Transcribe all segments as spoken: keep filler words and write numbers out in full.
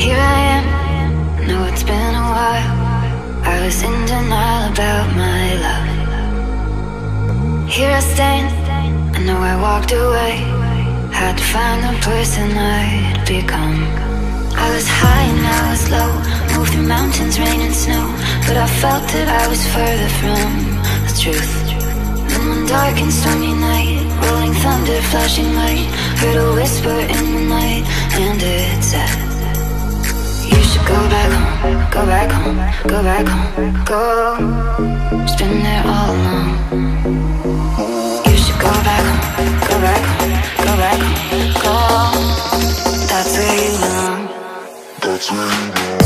Here I am, know it's been a while. I was in denial about my love. Here I stand, I know I walked away. Had to find the person I'd become. I was high and I was low, moved through mountains, rain and snow, but I felt that I was further from the truth. Then one dark and stormy night, rolling thunder, flashing light, heard a whisper in the night, and it said, you should go back home, go back home, go back home, go. It's been there all along. You should go back home, go back home, go back home, go. That's where you belong. That's where you belong.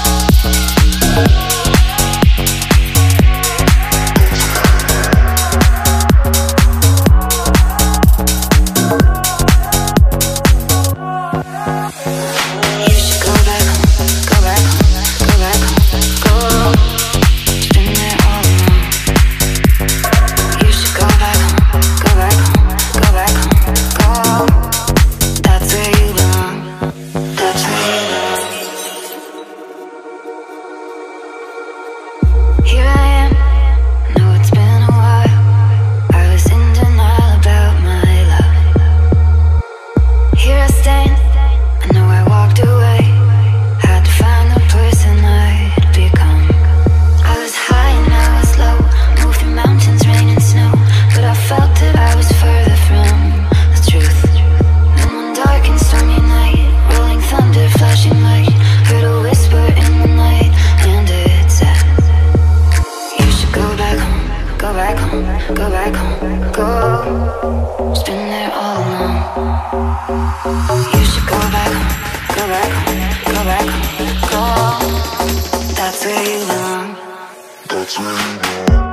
That's where you belong. That's where you belong.